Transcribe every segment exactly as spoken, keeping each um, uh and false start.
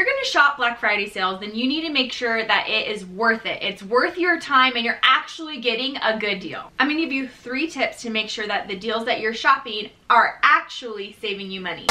you're going to shop Black Friday sales, then you need to make sure that it is worth it. It's worth your time and you're actually getting a good deal. I'm going to give you three tips to make sure that the deals that you're shopping are actually saving you money.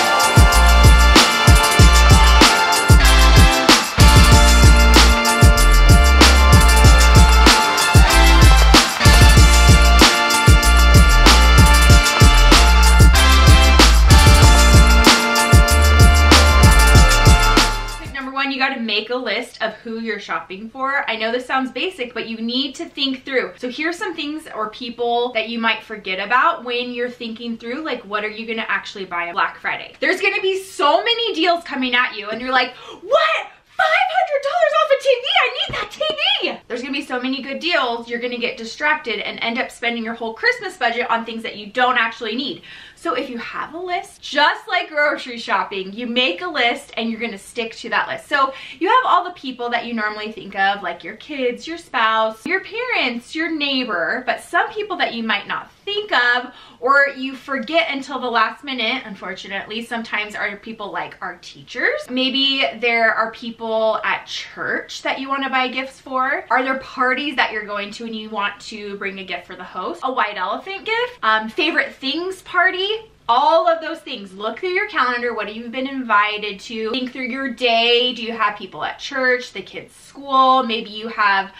Make a list of who you're shopping for. I know this sounds basic, but you need to think through. So here's some things or people that you might forget about when you're thinking through, like, what are you gonna actually buy on Black Friday? There's gonna be so many deals coming at you and you're like, what? five hundred dollars off a T V, I need that T V! There's gonna be so many good deals, you're gonna get distracted and end up spending your whole Christmas budget on things that you don't actually need. So if you have a list, just like grocery shopping, you make a list and you're gonna stick to that list. So you have all the people that you normally think of, like your kids, your spouse, your parents, your neighbor, but some people that you might not think of or you forget until the last minute, unfortunately, sometimes are people like our teachers. Maybe there are people at church that you wanna buy gifts for. Are there parties that you're going to and you want to bring a gift for the host? A white elephant gift, um, favorite things party. All of those things. Look through your calendar. What have you been invited to? Think through your day. Do you have people at church, the kids' school? Maybe you have,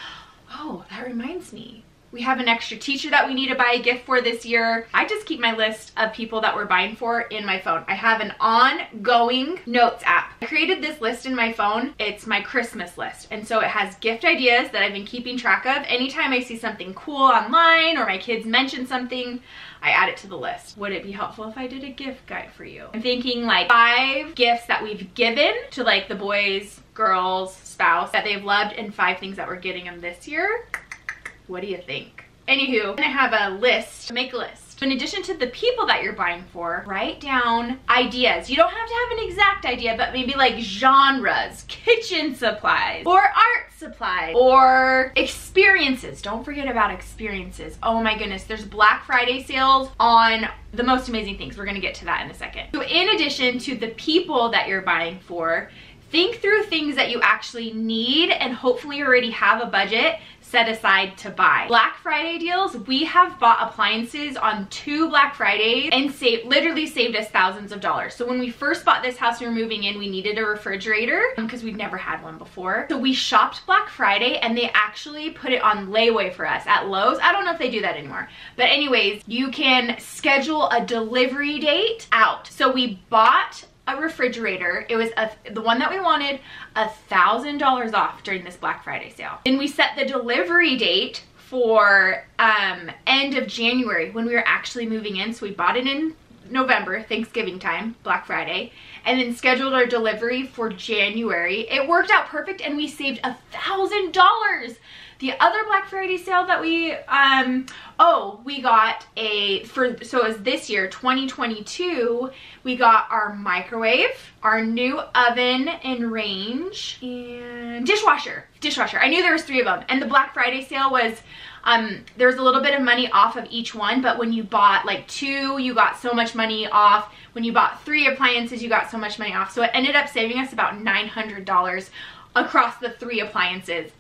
oh, that reminds me. We have an extra teacher that we need to buy a gift for this year. I just keep my list of people that we're buying for in my phone. I have an ongoing notes app. I created this list in my phone. It's my Christmas list. And so it has gift ideas that I've been keeping track of. Anytime I see something cool online or my kids mention something, I add it to the list. Would it be helpful if I did a gift guide for you? I'm thinking like five gifts that we've given to like the boys, girls, spouse that they've loved and five things that we're getting them this year. What do you think? Anywho, I'm gonna have a list. Make a list. In addition to the people that you're buying for, write down ideas. You don't have to have an exact idea, but maybe like genres, kitchen supplies, or art supplies, or experiences. Don't forget about experiences. Oh my goodness, there's Black Friday sales on the most amazing things. We're gonna get to that in a second. So in addition to the people that you're buying for, think through things that you actually need and hopefully you already have a budget set aside to buy. Black Friday deals, we have bought appliances on two Black Fridays and saved, literally saved us thousands of dollars. So when we first bought this house, we were moving in, we needed a refrigerator because we've never had one before. So we shopped Black Friday and they actually put it on layaway for us at Lowe's. I don't know if they do that anymore. But anyways, you can schedule a delivery date out. So we bought a refrigerator. It was a, the one that we wanted, a thousand dollars off during this Black Friday sale. Then we set the delivery date for um, end of January when we were actually moving in. So we bought it in November, Thanksgiving time, Black Friday, and then scheduled our delivery for January. It worked out perfect and we saved a thousand dollars. The other Black Friday sale that we, um, oh, we got a, for so it was this year, twenty twenty-two, we got our microwave, our new oven and range, and dishwasher, dishwasher. I knew there was three of them. And the Black Friday sale was, um, there was a little bit of money off of each one, but when you bought like two, you got so much money off. When you bought three appliances, you got so much money off. So it ended up saving us about nine hundred dollars across the three appliances.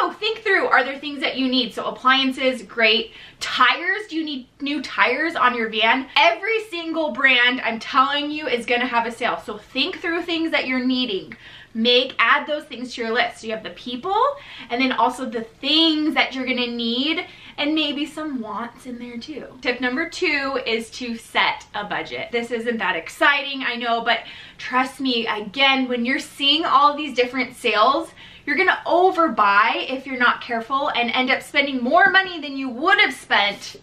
So think through, are there things that you need? So appliances, great. Tires, do you need new tires on your van? Every single brand, I'm telling you, is gonna have a sale. So think through things that you're needing. Make, add those things to your list. So you have the people and then also the things that you're gonna need and maybe some wants in there too. Tip number two is to set a budget. This isn't that exciting, I know, but trust me, again, when you're seeing all these different sales, you're gonna overbuy if you're not careful and end up spending more money than you would have spent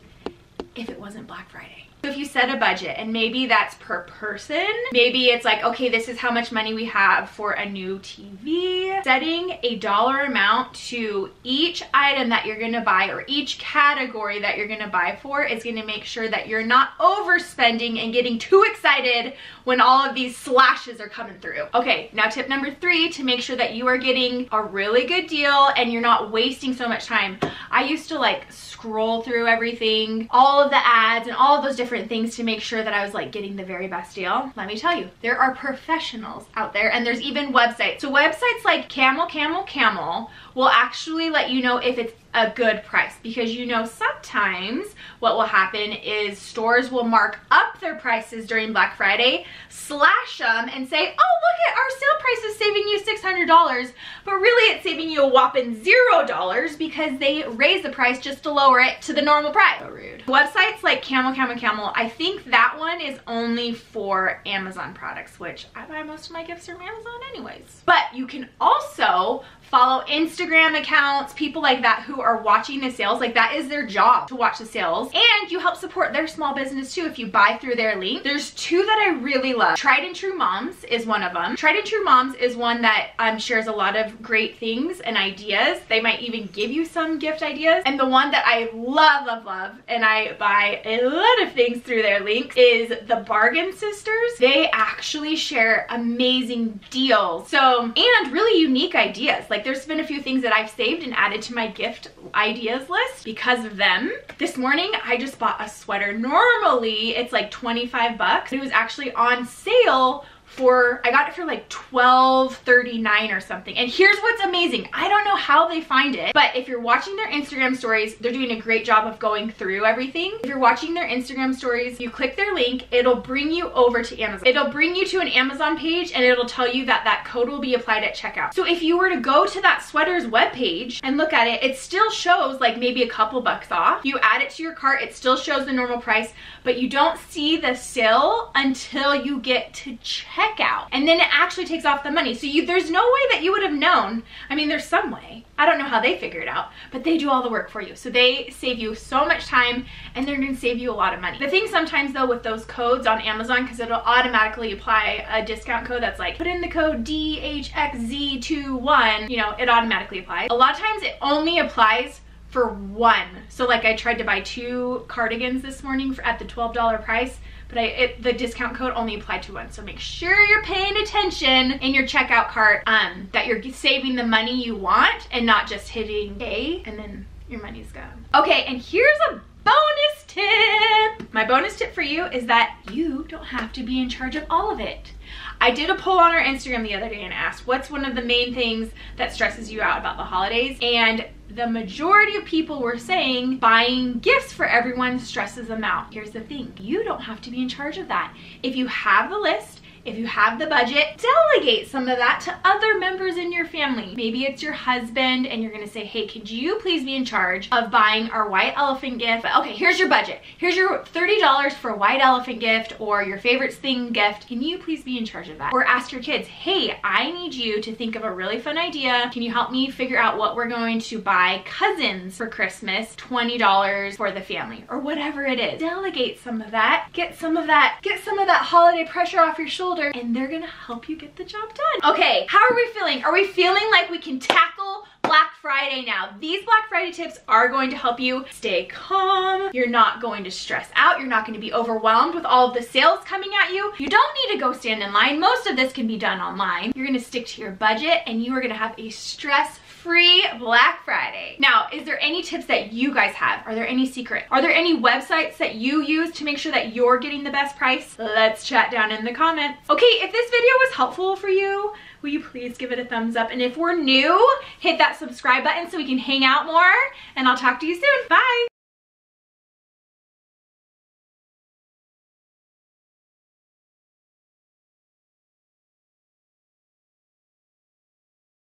if it wasn't Black Friday. So if you set a budget, and maybe that's per person, maybe it's like, okay, this is how much money we have for a new T V. Setting a dollar amount to each item that you're gonna buy or each category that you're gonna buy for is gonna make sure that you're not overspending and getting too excited when all of these slashes are coming through. Okay, now tip number three, to make sure that you are getting a really good deal and you're not wasting so much time. I used to like scroll through everything, all of the ads and all of those different different things to make sure that I was like getting the very best deal. Let me tell you, there are professionals out there, and there's even websites. So websites like Camel Camel Camel will actually let you know if it's a good price, because you know sometimes what will happen is stores will mark up their prices during Black Friday, slash them, and say, oh, look at our sale price is saving you six hundred dollars, but really it's saving you a whopping zero dollars because they raise the price just to lower it to the normal price. So rude. Websites like Camel Camel Camel, I think that one is only for Amazon products, which I buy most of my gifts from Amazon anyways. But you can also follow Instagram accounts, people like that who are watching the sales. Like, that is their job, to watch the sales. And you help support their small business too if you buy through their link. There's two that I really love. Tried and True Moms is one of them. Tried and True Moms is one that um, shares a lot of great things and ideas. They might even give you some gift ideas. And the one that I love, love, love, and I buy a lot of things through their links is the Bargain Sisters. They actually share amazing deals. So, and really unique ideas. Like, there's been a few things that I've saved and added to my gift ideas list because of them. This morning, I just bought a sweater. Normally, it's like twenty-five bucks. It was actually on sale for, I got it for like twelve thirty-nine or something. And here's what's amazing. I don't know how they find it, but if you're watching their Instagram stories, they're doing a great job of going through everything. If you're watching their Instagram stories, you click their link, it'll bring you over to Amazon. It'll bring you to an Amazon page, and it'll tell you that that code will be applied at checkout. So if you were to go to that sweater's webpage and look at it, it still shows like maybe a couple bucks off. You add it to your cart, it still shows the normal price, but you don't see the sale until you get to checkout. out and then it actually takes off the money. So you, there's no way that you would have known. I mean, there's some way. I don't know how they figure it out, but they do all the work for you. So they save you so much time, and they're going to save you a lot of money. The thing sometimes though with those codes on Amazon, because it'll automatically apply a discount code that's like, put in the code D H X Z twenty-one, you know, it automatically applies. A lot of times it only applies for one. So like I tried to buy two cardigans this morning for, at the twelve dollar price, but I, it, the discount code only applied to one. So make sure you're paying attention in your checkout cart, um, that you're saving the money you want and not just hitting pay and then your money's gone. Okay, and here's a bonus tip. My bonus tip for you is that you don't have to be in charge of all of it. I did a poll on our Instagram the other day and asked, what's one of the main things that stresses you out about the holidays? And the majority of people were saying buying gifts for everyone stresses them out. Here's the thing, you don't have to be in charge of that. If you have the list, if you have the budget, delegate some of that to other members in your family. Maybe it's your husband, and you're gonna say, hey, could you please be in charge of buying our white elephant gift? Okay, here's your budget. Here's your thirty dollars for a white elephant gift or your favorite thing gift. Can you please be in charge of that? Or ask your kids, hey, I need you to think of a really fun idea. Can you help me figure out what we're going to buy cousins for Christmas? twenty dollars for the family, or whatever it is. Delegate some of that. Get some of that, get some of that holiday pressure off your shoulders, and they're gonna help you get the job done. Okay, how are we feeling? Are we feeling like we can tackle Black Friday now? These Black Friday tips are going to help you stay calm. You're not going to stress out. You're not going to be overwhelmed with all of the sales coming at you. You don't need to go stand in line. Most of this can be done online. You're going to stick to your budget, and you are going to have a stress-free Black Friday. Now, is there any tips that you guys have? Are there any secret? Are there any websites that you use to make sure that you're getting the best price? Let's chat down in the comments. Okay, if this video was helpful for you, will you please give it a thumbs up? And if we're new, hit that subscribe button so we can hang out more, and I'll talk to you soon. Bye.